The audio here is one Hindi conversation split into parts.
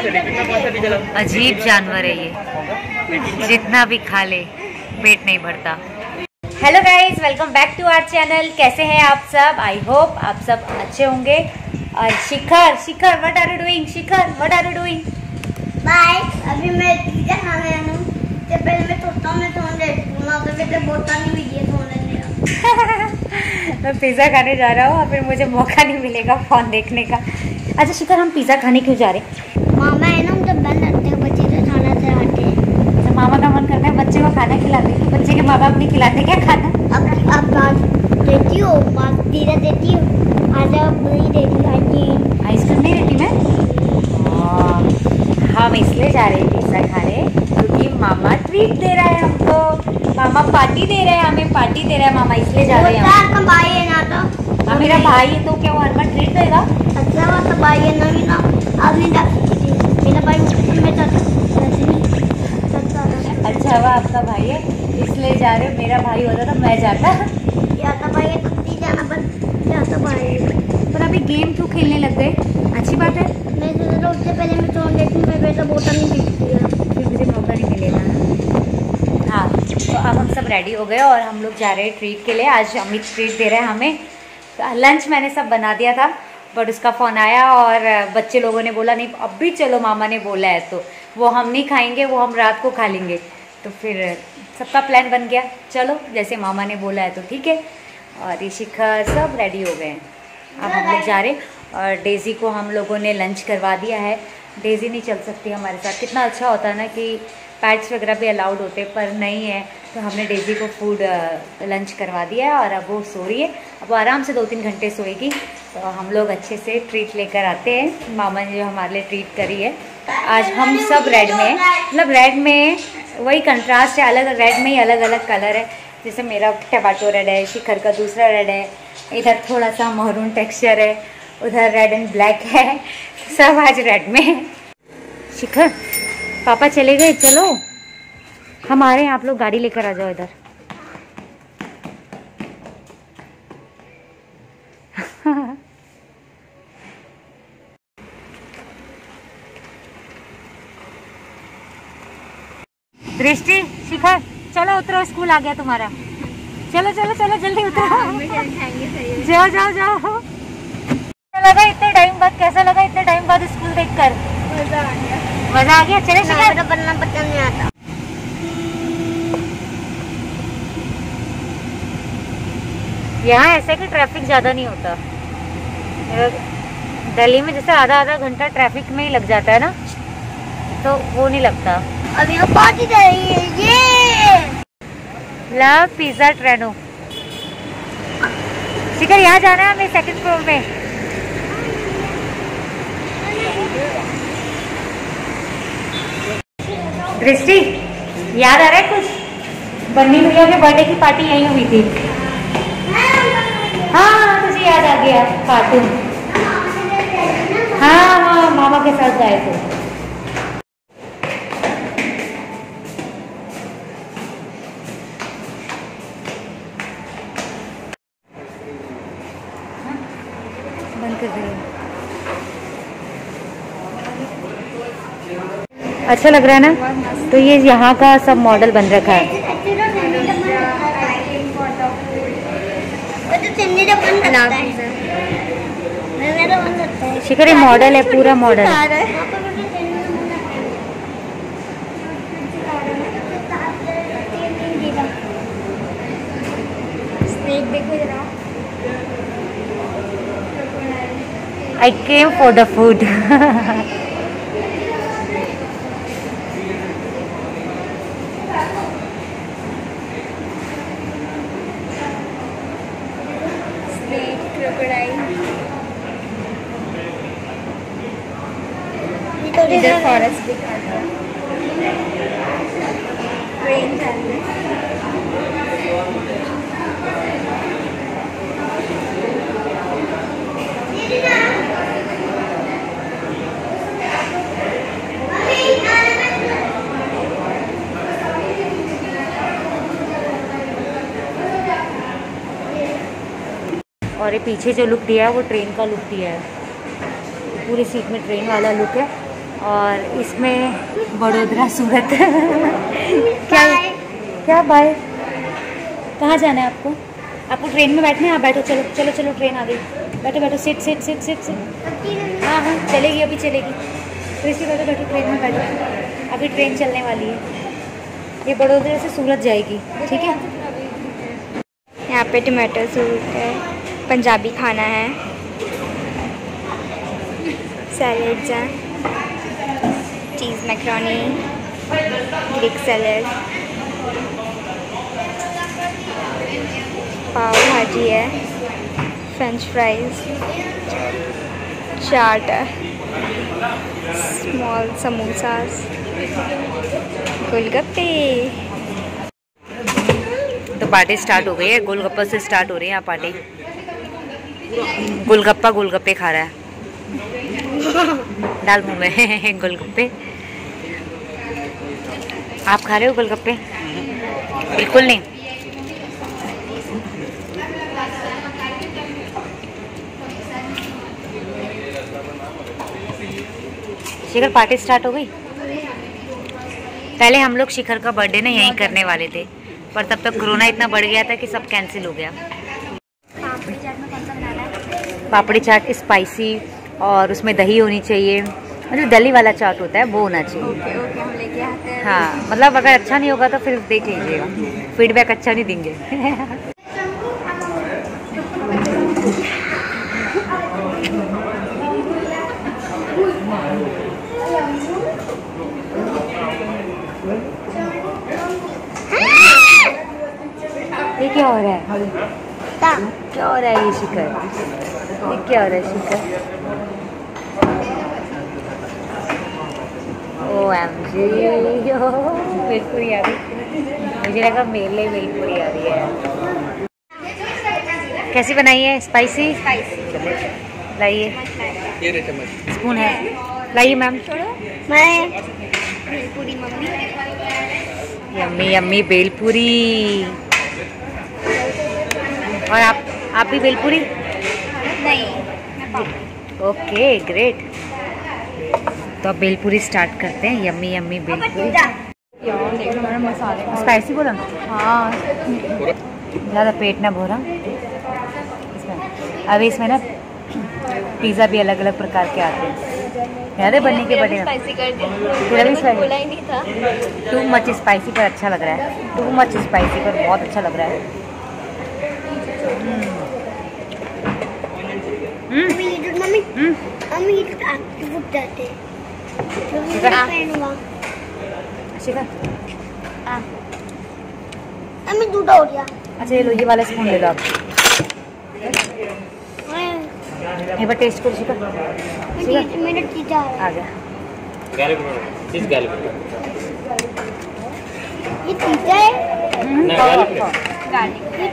अजीब जानवर है ये, जितना भी खा ले पेट नहीं भरता। Hello guys, welcome back to our channel. कैसे हैं आप सब? आई होप आप सब अच्छे होंगे। और Shikhar, Shikhar what are you doing? Shikhar what are you doing? Bye, अभी मैं पिज्जा खाने आया हूं। तो पहले मैं सोचता हूं मैं सोने तो मेरे को मौका नहीं मिलेगा सोने का। मैं पिज्जा खाने जा रहा हूं और फिर मुझे मौका नहीं मिलेगा फोन देखने का। अच्छा शिखर, हम पिज्जा खाने क्यों जा रहे हैं? मामा है ना, हम तो बन रखते हैं बच्चे को खाना खिलाते हैं। तो मामा का मन करता है बच्चे को खाना खिलाते हैं। बच्चे के माँ बाप नहीं खिलाते क्या खाना? अब बात देती हो, बात धीरे देती हो। आजा नहीं देती आंटी, आइसक्रीम नहीं देती मैं। हम इसलिए जा रहे हैं पिज्जा खाने क्योंकि मामा ट्रीट दे रहा है हमको। मामा पार्टी दे रहा है हमें, पार्टी दे रहा है मामा, इसलिए जा रहे हैं। भाई है ना, तो मेरा भाई है तो क्या वो हर बार ट्रीट देगा? अच्छा वो तो भाई है ना, मेरा मेरा भाई में नहीं। अच्छा वह आपका भाई है इसलिए जा रहे हो। मेरा भाई होता तो मैं जाता। भाई है तो नहीं जाना, पर अभी गेम क्यों खेलने लग गए? अच्छी बात है। मैं उससे पहले मैं छोड़ देती हूँ, मैं वैसा मौका नहीं मिलेगा, फिर मुझे मौका नहीं मिलेगा। हाँ तो अब हम सब रेडी हो गए और हम लोग जा रहे हैं ट्रीट के लिए। आज अमित ट्रीट दे रहे हैं हमें। लंच मैंने सब बना दिया था बट उसका फ़ोन आया और बच्चे लोगों ने बोला नहीं अब भी चलो, मामा ने बोला है तो वो हम नहीं खाएंगे, वो हम रात को खा लेंगे। तो फिर सबका प्लान बन गया, चलो जैसे मामा ने बोला है तो ठीक है। और ऋषिका सब रेडी हो गए हैं, अब हम लोग जा रहे। और डेज़ी को हम लोगों ने लंच करवा दिया है। डेज़ी नहीं चल सकती हमारे साथ। कितना अच्छा होता है ना कि पैट्स वगैरह भी अलाउड होते पर नहीं है, तो हमने डेज़ी को फूड लंच करवा दिया है और अब वो सो रही है। अब वो आराम से 2-3 घंटे सोएगी। तो हम लोग अच्छे से ट्रीट लेकर आते हैं। मामा ने जो हमारे लिए ट्रीट करी है, आज हम सब रेड में, मतलब रेड में वही कंट्रास्ट है, अलग रेड में ही अलग अलग कलर है। जैसे मेरा टमाटो रेड है, शिखर का दूसरा रेड है, इधर थोड़ा सा महरून टेक्सचर है, उधर रेड एंड ब्लैक है। सब आज रेड में है। शिखर पापा चले गए, चलो हम आ रहे हैं, आप लोग गाड़ी लेकर आ जाओ इधर। दृष्टि, शिखर चलो उतरो, स्कूल आ गया तुम्हारा। चलो चलो चलो जल्दी उतरो। जाओ जाओ जाओ। कैसा लगा इतने टाइम बाद? कैसा लगा इतने टाइम बाद स्कूल देखकर? मजा आ गया, मजा आ गया। चले शिखर, बनना पसंद नहीं आता। यहाँ ऐसा कि ट्रैफिक ज़्यादा नहीं होता। दिल्ली में जैसे आधा घंटा ट्रैफिक में ही लग जाता है ना, तो वो नहीं लगता। अभी हम पार्टी जा रही है। ये ला पिज़्ज़ा ट्रेनो। शिखर यहाँ जाना है हमें, सेकंड फ्लोर में। दृष्टि याद आ रहा है कुछ? बन्नी भैया के बर्थडे की पार्टी यहीं हुई थी। हाँ तुझे याद आ गया कार्टून? हाँ मामा के साथ गए थे। अच्छा लग रहा है ना? तो ये यहाँ का सब मॉडल बन रखा है। शिखर ये मॉडल है, पूरा मॉडल है। I came for the food. Forest दिखा था। और ये पीछे जो लुक दिया है वो ट्रेन का लुक दिया है, पूरी सीट में ट्रेन वाला लुक है। और इसमें वडोदरा सूरत क्या बाए? क्या बाय कहाँ जाना है आपको? आपको ट्रेन में बैठना है? आप बैठो, चलो चलो चलो, ट्रेन आ गई, बैठो बैठो, sit sit sit sit sit. हाँ हाँ चलेगी, अभी चलेगी, तो इसलिए बैठो बैठो, ट्रेन में बैठो, अभी ट्रेन चलने वाली है। ये वडोदरा से सूरत जाएगी, ठीक है। यहाँ पे टमाटर सूप है, पंजाबी खाना है, सैलेड जा, cheese macaroni, Greek salad, pav bhaji है, French fries, chaat, small samosas, golgappe. तो पार्टी स्टार्ट हो गई है, गोलगप्पा से स्टार्ट हो रही है यहाँ पार्टी। गोलगप्पा गोलगप्पे खा रहा है, दाल मुँह में गोलगप्पे। आप खा रहे हो गोलगप्पे? बिल्कुल नहीं। शिखर, पार्टी स्टार्ट हो गई। पहले हम लोग शिखर का बर्थडे ना यहीं करने वाले थे, पर तब तक कोरोना इतना बढ़ गया था कि सब कैंसिल हो गया। पापड़ी चाट में कौन सा बनाना है? पापड़ी चाट स्पाइसी और उसमें दही होनी चाहिए, मतलब दही वाला चाट होता है वो होना चाहिए। ओके ओके, हम लेके आते हैं। हाँ, मतलब अगर अच्छा नहीं होगा तो फिर देख लीजिएगा, फीडबैक अच्छा नहीं देंगे। ये क्या हो रहा है? क्या हो रहा है ये शिखर? ये क्या हो रहा है शिखर? OMG, बिल्कुल आ रही, मुझे लगा मेले में पूरी आ रही है। कैसी बनाई है? स्पाइसी लाइए, स्पून है, लाइए ma'am. Bhelpuri mummy, yummy yummy bhelpuri. और आप भी बेलपूरी? नहीं, मैं पाव। ओके ग्रेट, तो आप बेलपूरी स्टार्ट करते हैं, यम्मी यम्मी बेलपूरी। स्पाइसी बोला? हाँ, ज़्यादा पेट ना भरा इसमें। अभी इसमें ना पिज़्ज़ा भी अलग अलग प्रकार के आते हैं, याद है बनने के बड़े? पूरा भी स्पाइसी, टू मच स्पाइसी पर अच्छा लग रहा है, टू मच स्पाइसी पर बहुत अच्छा लग रहा है। अच्छा ये लो, ये वाला स्पून ले लो आप, ये बार टेस्ट करो शिखर। आ गया ये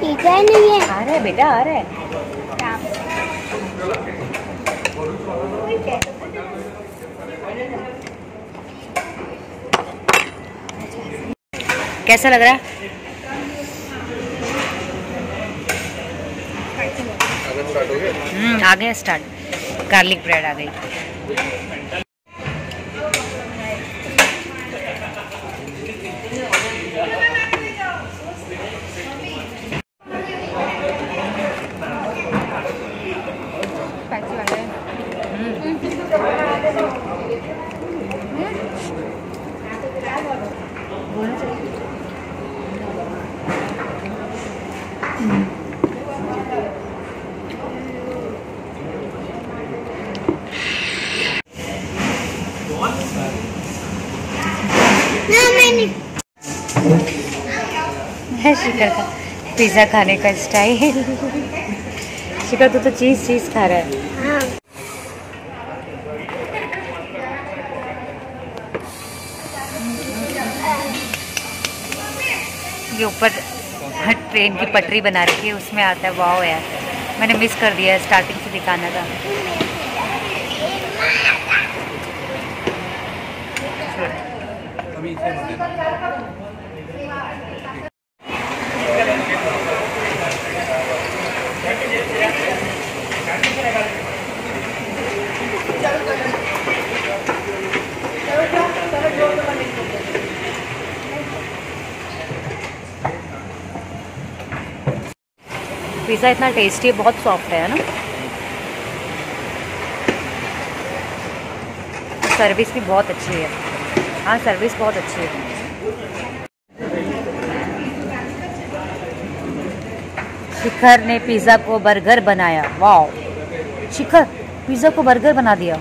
तीता है, नहीं है। आ रहा है बेटा, आ रहा है। कैसा लग रहा है? आ गया स्टार्ट, गार्लिक ब्रेड आ गई। शिखर का पिज़्ज़ा खाने का स्टाइल। शिखर तो चीज़ चीज़ खा रहा है। हाँ। ये ऊपर ट्रेन की पटरी बना रखी है, उसमें आता है। वाओ यार, मैंने मिस कर दिया, स्टार्टिंग से दिखाना था। पिज़्ज़ा इतना टेस्टी है, बहुत सॉफ्ट है ना। सर्विस भी बहुत अच्छी है। हाँ सर्विस बहुत अच्छी है। शिखर ने पिज़्ज़ा को बर्गर बनाया। वाओ शिखर, पिज़्ज़ा को बर्गर बना दिया।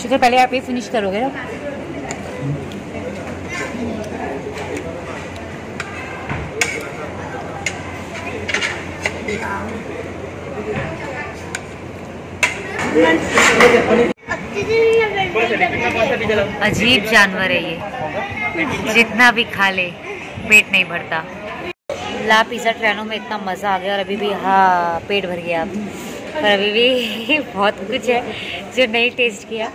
शिखर पहले आप ये फिनिश करोगे ना। अजीब जानवर है ये, जितना भी खा ले पेट नहीं भरता। ला पिज़्ज़ा ट्रेनों में इतना मज़ा आ गया और अभी भी हाँ पेट भर गया अब, पर अभी भी बहुत कुछ है जो नहीं टेस्ट किया।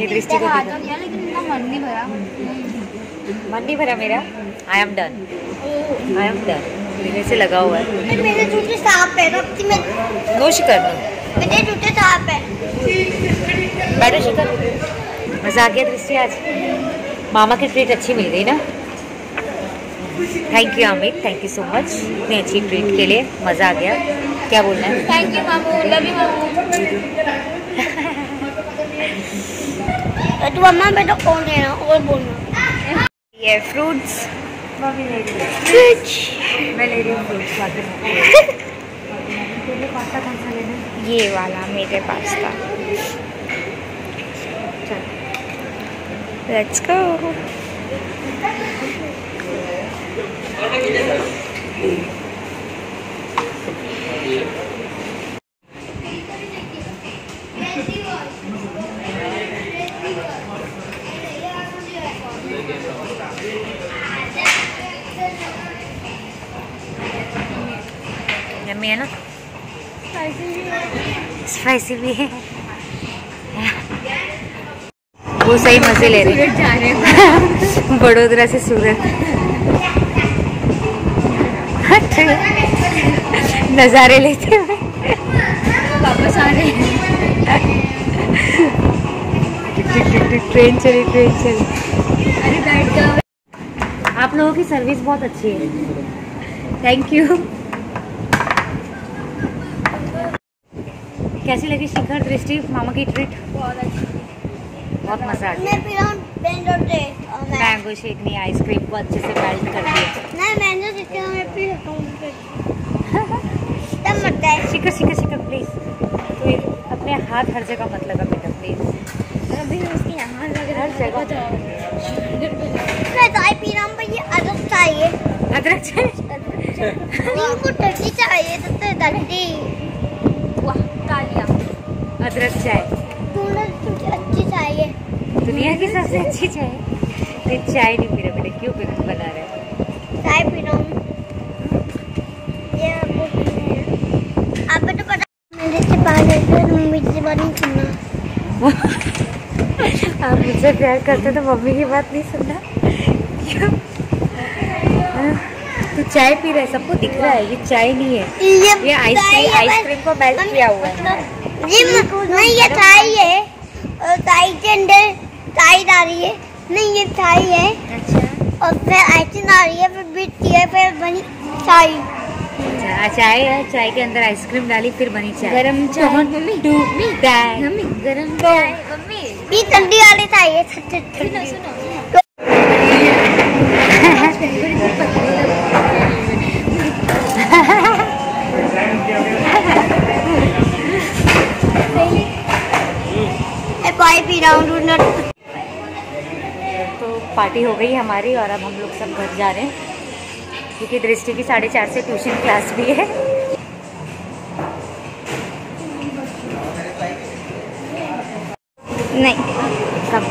ये दृष्टि को लेकिन मन नहीं भरा मेरा। आई एम डन मेरे से लगा हुआ है। मेरे जूते साफ है नो शिखर, मेरे जूते साफ है। बैठो शिखर, मज़ा आ गया दृष्टि आज। मामा की ट्रीट अच्छी मिल गई ना। Thank you Amit, thank you so much इतनी अच्छी ट्रीट के लिए। मज़ा आ गया। क्या बोलना है? थैंक यू मामू, लव यू मामू। तो मम्मा बेटा कौन देना और बोलना। ये फ्रूट्स मम्मी ले रही है। फ्रूट मैं ले रही हूँ। पास्ता कौन सा लेना? ये वाला मेरे पास्ता। Let's go. यम्मी है ना, स्पाइसी भी है। वो सही मजे ले रहे हैं वडोदरा से सूरत। नज़ारे लेते हुए वापस आ रहे हैं। ट्रेन चली। अरे बैठ जाओ। आप लोगों की सर्विस बहुत अच्छी है, थैंक यू। कैसी लगी शिखर दृष्टि मामा की ट्रीट? बहुत अच्छी, बहुत मजा आया। मैंगो शेक नहीं, आइसक्रीम को अच्छे से मेल्ट कर दिया। शिखर प्लीज तो अपने हाथ हर जगह मत लगा बेटा प्लीज। अभी उसके यहाँ लग रहा है हर जगह। पी रहा हूँ पर ये अदरक चाहिए। अदरक चाहिए इनको, टर्की चाहिए तो दर्दी। वाह तालियां। अदरक चाहिए, अच्छी चाहिए, दुनिया की सबसे अच्छी चाय। ये चाय नहीं पी रहे बेटे, क्यों बना रहे हो? चाय पी रहा हूँ। ये आप तो पता मेरे से बात करते हो, मम्मी से बात नहीं सुनना। आप मुझसे प्यार करते तो मम्मी की बात नहीं सुनना क्यों? तू चाय पी रहा है, सबको दिख रहा है। ये चाय नहीं है, ये आइसक्रीम को मेल्ट किया हुआ है। ये चाय है और चाय के अंदर चाय आ रही है। नहीं ये चाय है। अच्छा। और फिर आइसक्रीम आ रही है, फिर बीट किया, फिर बनी चाय। अच्छा चाय है, चाय के अंदर आइसक्रीम डाली, फिर बनी चाय। गरम चाय मम्मी, गरम चाय मम्मी। ये ठंडी वाली चाय है। सुनो पी रहा हूँ। तो पार्टी हो गई हमारी और अब हम लोग सब घर जा रहे हैं क्योंकि दृष्टि की 4:30 से ट्यूशन क्लास भी है। नहीं सब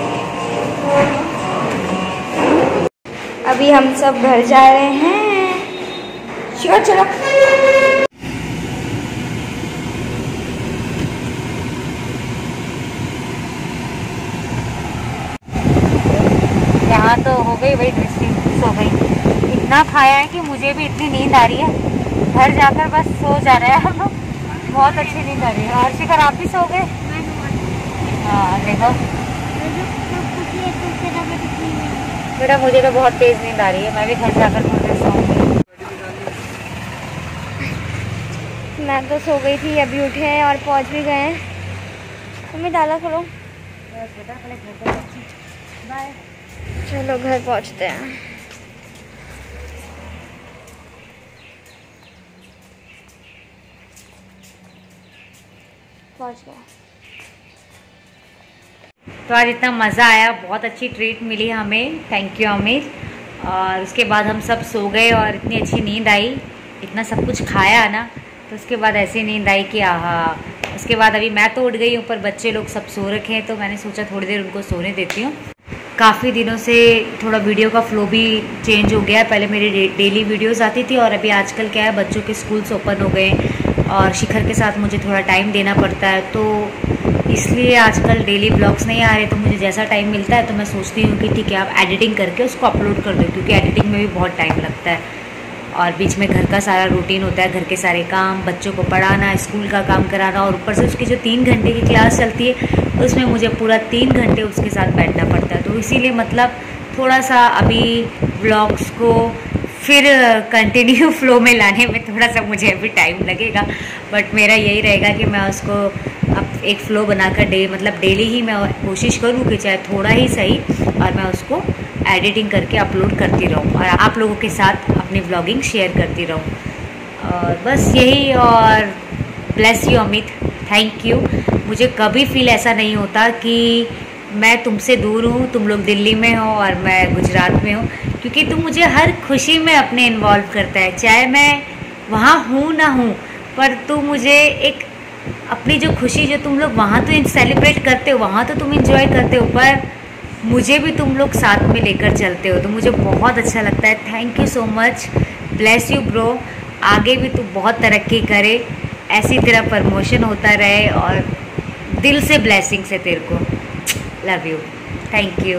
अभी हम सब घर जा रहे हैं। चलो तो हो गई वही दृष्टि सो गई। इतना खाया है कि मुझे भी इतनी नींद आ रही है, घर जाकर बस सो जा रहे हैं हम लोग। बहुत अच्छी नींद आ रही है। और शिखर आप भी सो गए? हाँ देखो बेटा, मुझे तो बहुत तेज़ नींद आ रही है, मैं भी घर जाकर मुझे सोऊंगी। मैं तो सो गई थी, अभी उठे हैं और पहुंच भी गए हैं। तुम्हें डाला खोलो बेटा, बाय। चलो घर पहुंचते हैं। पहुंच गए। तो आज इतना मज़ा आया, बहुत अच्छी ट्रीट मिली हमें, थैंक यू अमित। और उसके बाद हम सब सो गए और इतनी अच्छी नींद आई, इतना सब कुछ खाया ना, तो उसके बाद ऐसी नींद आई कि आहा। उसके बाद अभी मैं तो उठ गई हूँ, पर बच्चे लोग सब सो रखे हैं, तो मैंने सोचा थोड़ी देर उनको सोने देती हूँ। काफ़ी दिनों से थोड़ा वीडियो का फ्लो भी चेंज हो गया है, पहले मेरी डेली वीडियोस आती थी और अभी आजकल क्या है, बच्चों के स्कूल्स ओपन हो गए और शिखर के साथ मुझे थोड़ा टाइम देना पड़ता है, तो इसलिए आजकल डेली ब्लॉग्स नहीं आ रहे। तो मुझे जैसा टाइम मिलता है तो मैं सोचती हूँ कि ठीक है आप एडिटिंग करके उसको अपलोड कर दो, क्योंकि एडिटिंग में भी बहुत टाइम लगता है और बीच में घर का सारा रूटीन होता है, घर के सारे काम, बच्चों को पढ़ाना, स्कूल का काम कराना, और ऊपर से उसकी जो 3 घंटे की क्लास चलती है उसमें मुझे पूरा 3 घंटे उसके साथ बैठना पड़ता है। तो इसीलिए मतलब थोड़ा सा अभी व्लॉग्स को फिर कंटिन्यू फ्लो में लाने में थोड़ा सा मुझे अभी टाइम लगेगा, बट मेरा यही रहेगा कि मैं उसको अब एक फ़्लो बनाकर मतलब डेली ही मैं कोशिश करूँ कि चाहे थोड़ा ही सही, और मैं उसको एडिटिंग करके अपलोड करती रहूँ और आप लोगों के साथ अपनी व्लॉगिंग शेयर करती रहूँ। और बस यही। और bless you Amit, thank you. मुझे कभी फील ऐसा नहीं होता कि मैं तुमसे दूर हूँ, तुम लोग दिल्ली में हो और मैं गुजरात में हूँ, क्योंकि तुम मुझे हर खुशी में अपने इन्वॉल्व करता है, चाहे मैं वहाँ हूँ ना हूँ, पर तुम मुझे एक अपनी जो खुशी जो तुम लोग वहाँ तो सेलिब्रेट करते हो, वहाँ तो तुम एंजॉय करते हो, पर मुझे भी तुम लोग साथ में लेकर चलते हो, तो मुझे बहुत अच्छा लगता है। Thank you so much, bless you bro. आगे भी तू बहुत तरक्की करे, ऐसी तेरा प्रमोशन होता रहे, और दिल से ब्लेसिंग्स है तेरे को। Love you, thank you.